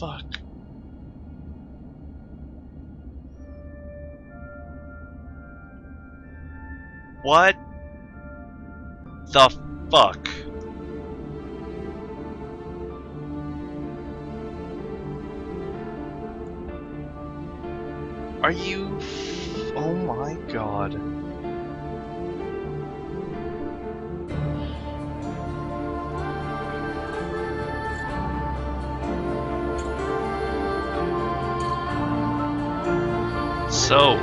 Fuck. What the fuck? Are you... oh my god. So,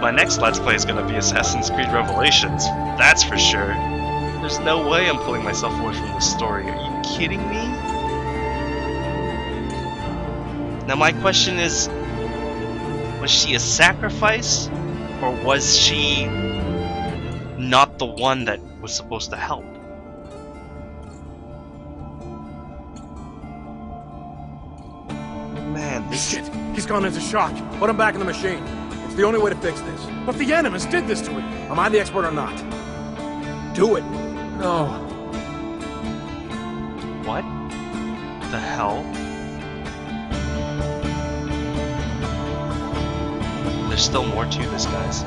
my next Let's Play is gonna be Assassin's Creed Revelations, that's for sure. There's no way I'm pulling myself away from this story, are you kidding me? Now my question is, was she a sacrifice, or was she not the one that was supposed to help? Shit, he's gone into shock. Put him back in the machine. It's the only way to fix this. But the animus did this to him. Am I the expert or not? Do it. No. What the hell? There's still more to this, guys.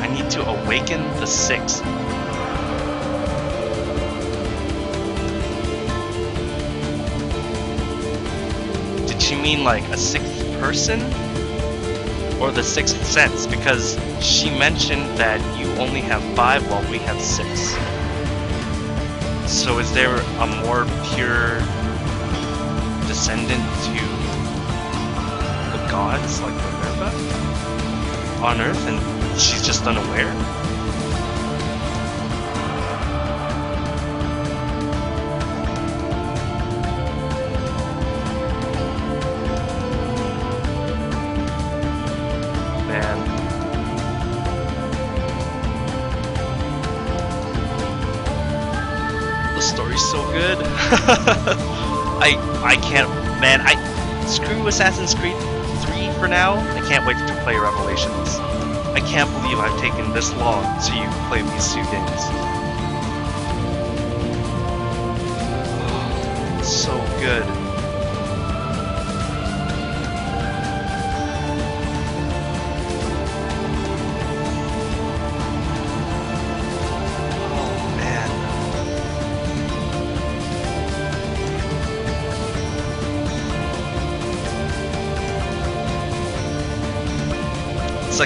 I need to awaken the sixth. You mean like a sixth person or the sixth sense, because she mentioned that you only have 5 while we have 6. So is there a more pure descendant to the gods like Minerva on Earth and she's just unaware? I can't, man, screw Assassin's Creed 3 for now. I can't wait to play Revelations. I can't believe I've taken this long to play these 2 games. So good.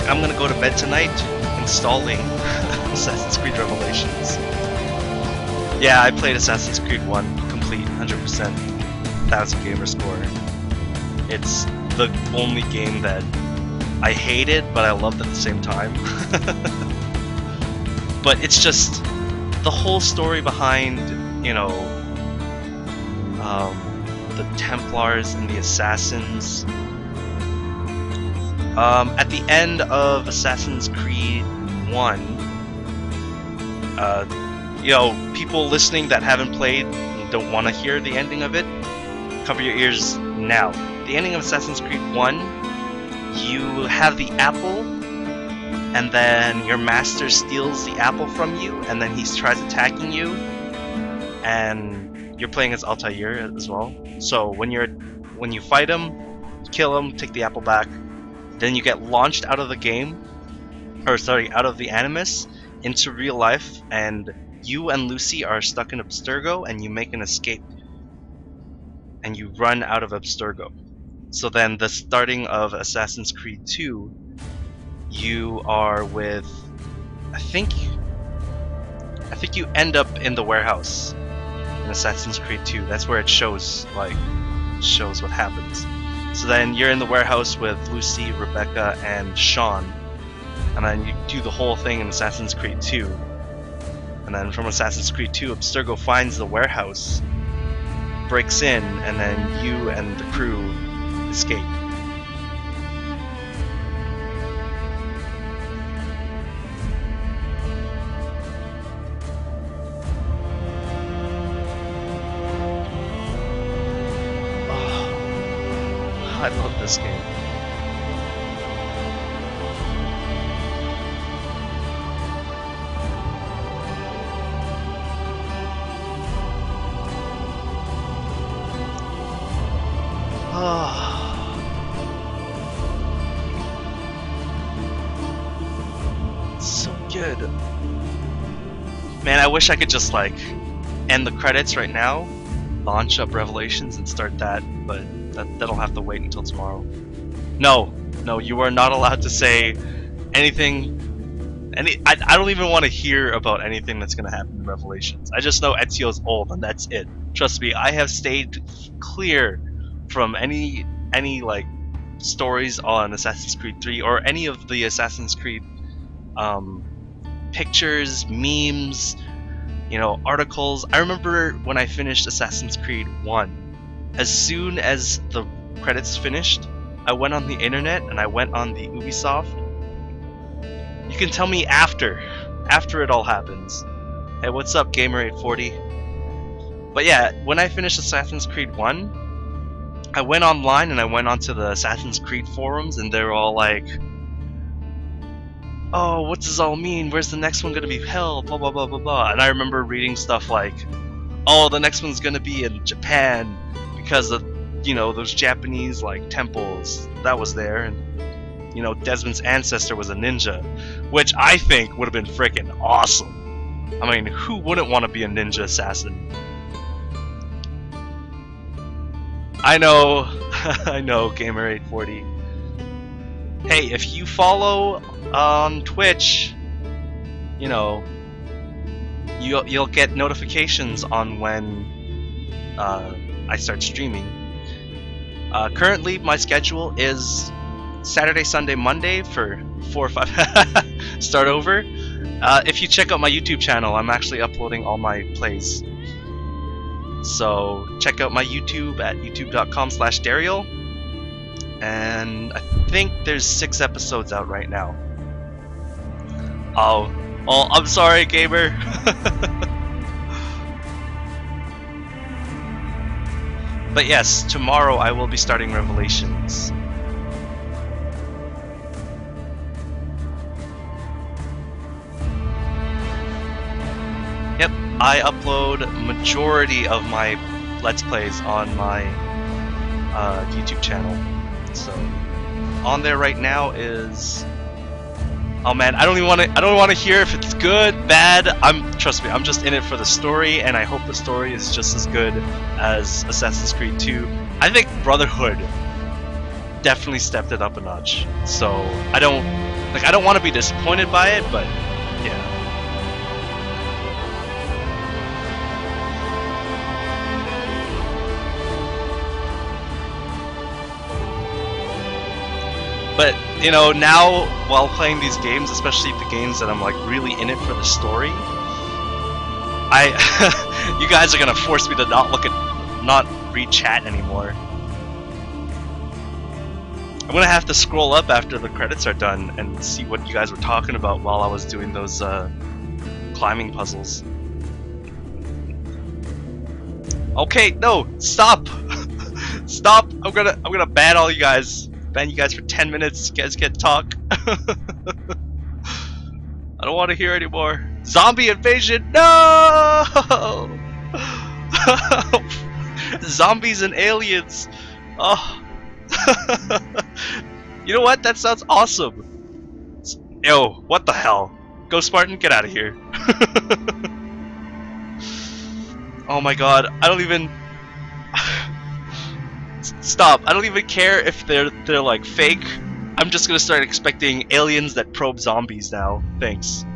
Like I'm gonna go to bed tonight installing Assassin's Creed Revelations. Yeah, I played Assassin's Creed 1 complete 100%, 1000 gamer score. It's the only game that I hated but I loved at the same time. But it's just the whole story behind, you know, the Templars and the Assassins. At the end of Assassin's Creed 1, you know, people listening that haven't played and don't want to hear the ending of it, cover your ears now. The ending of Assassin's Creed 1, you have the apple, and then your master steals the apple from you, and then he tries attacking you, and you're playing as Altair as well. So when you fight him, kill him, take the apple back. Then you get launched out of the game, or sorry, out of the animus into real life, and you and Lucy are stuck in Abstergo, and you make an escape, and you run out of Abstergo. So then, the starting of Assassin's Creed 2, you are with, I think you end up in the warehouse in Assassin's Creed 2. That's where it shows, like, shows what happens. So then you're in the warehouse with Lucy, Rebecca, and Sean. And then you do the whole thing in Assassin's Creed 2. And then from Assassin's Creed 2, Abstergo finds the warehouse, breaks in, and then you and the crew escape. I love this game. So good. Man, I wish I could just like end the credits right now, launch up Revelations and start that, but that'll have to wait until tomorrow. No, no, you are not allowed to say anything. I don't even want to hear about anything that's going to happen in Revelations. I just know Ezio's old and that's it. Trust me, I have stayed clear from any like stories on Assassin's Creed 3 or any of the Assassin's Creed pictures, memes, you know, articles. I remember when I finished Assassin's Creed 1, as soon as the credits finished, I went on the internet and I went on the Ubisoft. You can tell me after it all happens. Hey, what's up, Gamer840? But yeah, when I finished Assassin's Creed 1, I went online and I went onto the Assassin's Creed forums and they were all like, oh, what does this all mean? Where's the next one gonna be held? Blah blah blah blah blah. And I remember reading stuff like, oh, the next one's gonna be in Japan because of, you know, those Japanese like temples that was there, and, you know, Desmond's ancestor was a ninja, which I think would have been freaking awesome. I mean, who wouldn't want to be a ninja assassin? I know, I know, Gamer840. Hey, if you follow on Twitch, you know, you'll get notifications on when I start streaming. Currently, my schedule is Saturday, Sunday, Monday for 4 or 5. Start over. If you check out my YouTube channel, I'm actually uploading all my plays. So check out my YouTube at youtube.com/Dariel, and I think there's 6 episodes out right now. Oh, I'm sorry, Gamer. But yes, tomorrow I will be starting Revelations. Yep, I upload majority of my Let's Plays on my YouTube channel. So on there right now is, oh man, I don't even want to hear if it's good, bad. Trust me, I'm just in it for the story, and I hope the story is just as good as Assassin's Creed 2. I think Brotherhood definitely stepped it up a notch. So I don't want to be disappointed by it, but yeah. But, you know, now, while playing these games, especially the games that I'm, like, really in it for the story, you guys are gonna force me to not read chat anymore. I'm gonna have to scroll up after the credits are done and see what you guys were talking about while I was doing those, climbing puzzles. Okay, no, stop! Stop! I'm gonna ban all you guys. Ban you guys for 10 minutes. You guys can't talk. I don't want to hear anymore. Zombie invasion! No! Zombies and aliens. Oh. You know what? That sounds awesome. Yo, what the hell? Go Spartan, get out of here. Oh my god, I don't even. Stop. I don't even care if they're like fake. I'm just gonna start expecting aliens that probe zombies now. Thanks.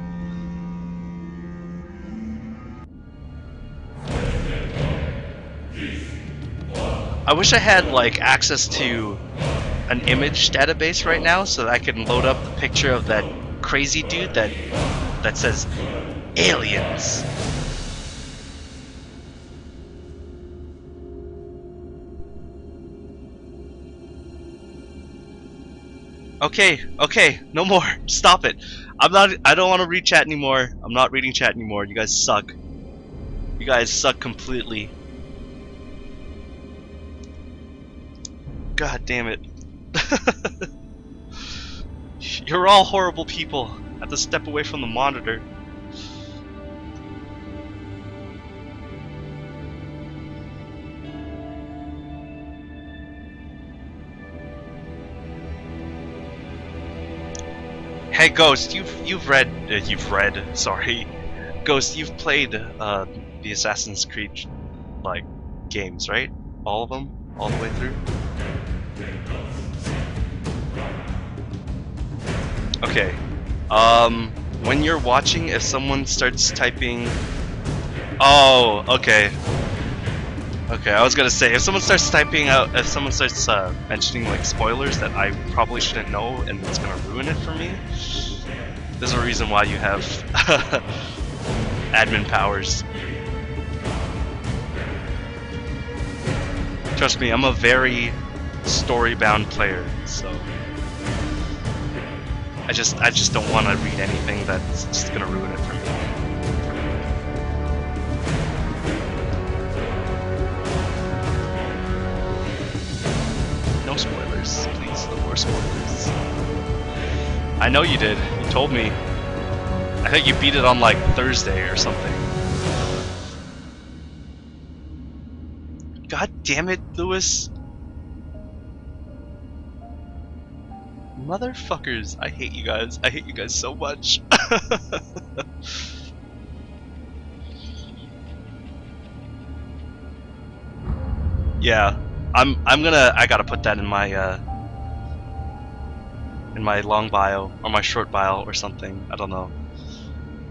I wish I had like access to an image database right now so that I can load up the picture of that crazy dude that says aliens. Okay, okay, no more. Stop it. I don't want to read chat anymore. I'm not reading chat anymore. You guys suck. You guys suck completely. God damn it. You're all horrible people. I have to step away from the monitor. Hey Ghost, you've played the Assassin's Creed like games, right? All of them, all the way through. Okay. When you're watching, if someone starts typing, oh, okay. Okay, I was gonna say, if someone starts typing out, if someone starts mentioning like spoilers that I probably shouldn't know and it's gonna ruin it for me, there's a reason why you have admin powers. Trust me, I'm a very story-bound player, so I just don't want to read anything that's just gonna ruin it for me. Spoilers, please, no more spoilers. I know you did. You told me. I think you beat it on like Thursday or something. God damn it, Lewis. Motherfuckers, I hate you guys. I hate you guys so much. Yeah. I gotta put that in my long bio or my short bio or something, I don't know,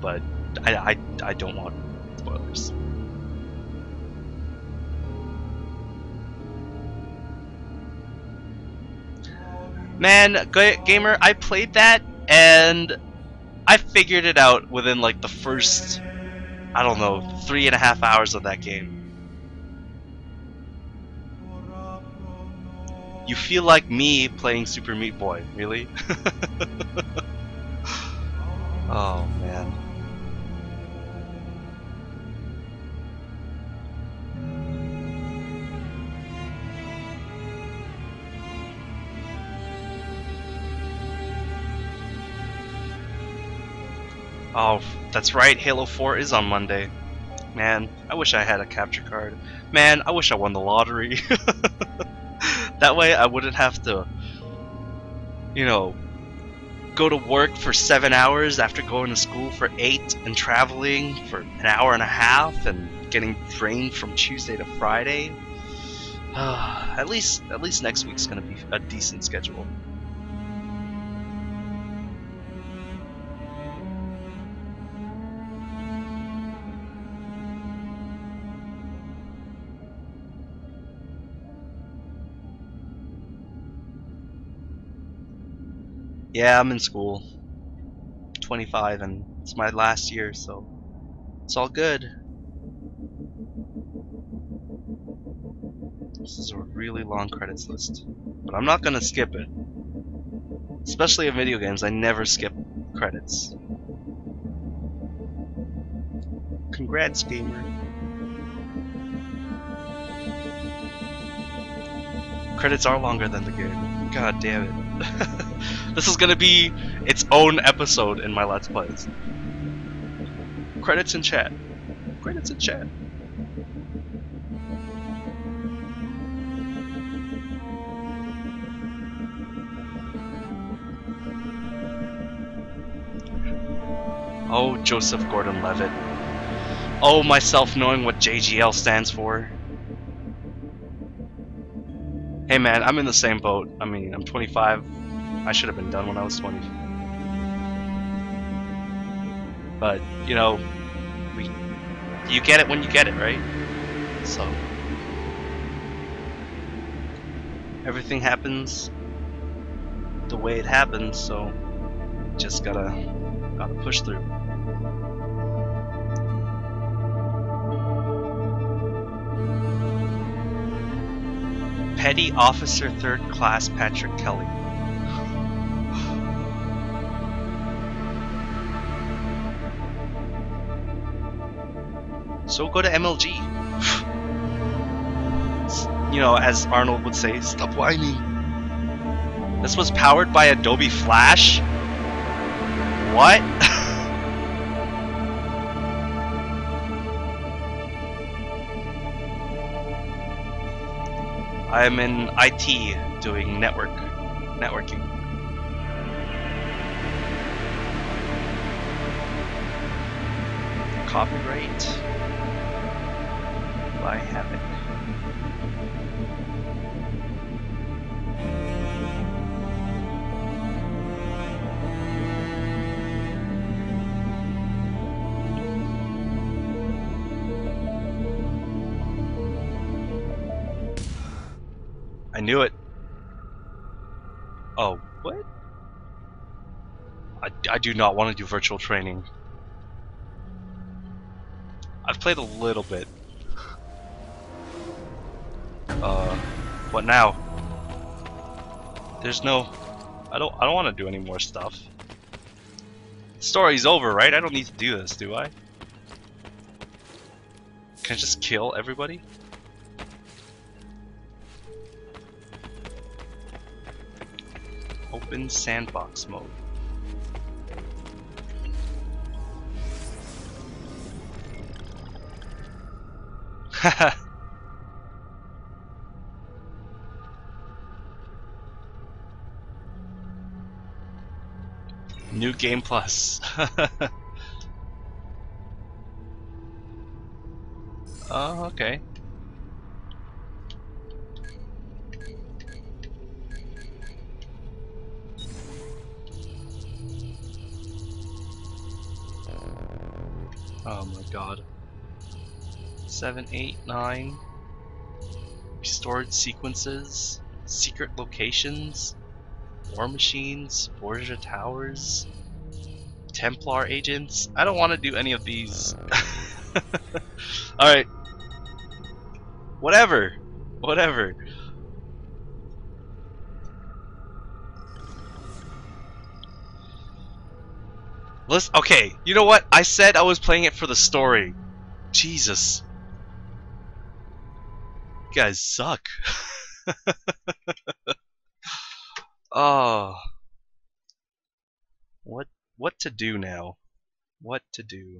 but I don't want spoilers. Man, Gamer, I played that and I figured it out within like the first, I don't know, 3.5 hours of that game. You feel like me playing Super Meat Boy, really? Oh, man. Oh, that's right, Halo 4 is on Monday. Man, I wish I had a capture card. Man, I wish I won the lottery. That way I wouldn't have to, you know, go to work for 7 hours after going to school for 8 and traveling for 1.5 hours and getting drained from Tuesday to Friday. At least next week's gonna be a decent schedule. Yeah, I'm in school. 25 and it's my last year, so it's all good. This is a really long credits list, but I'm not gonna skip it. Especially in video games, I never skip credits. Congrats, Gamer. Credits are longer than the game. God damn it. This is gonna be its own episode in my Let's Plays. Credits in chat. Credits in chat. Oh, Joseph Gordon-Levitt. Oh, myself knowing what JGL stands for. Hey man, I'm in the same boat. I mean, I'm 25. I should have been done when I was 20. But, you know, you get it when you get it, right? So, everything happens the way it happens, so just gotta push through. Petty Officer 3rd Class Patrick Kelly. So go to MLG. You know, as Arnold would say, stop whining. This was powered by Adobe Flash? What? I am in IT doing networking. copyright. If I have it. I knew it. Oh, what? I do not want to do virtual training. I've played a little bit. What now? There's no... I don't want to do any more stuff. The story's over, right? I don't need to do this, do I? Can I just kill everybody? Open sandbox mode. Haha. New game plus. Oh, okay. Oh my god. 7, 8, 9. Restored sequences. Secret locations. War Machines. Borgia Towers. Templar Agents. I don't want to do any of these. Alright. Whatever. Whatever. Let's, okay, you know what? I said I was playing it for the story. Jesus. You guys suck. Oh. What to do now? What to do?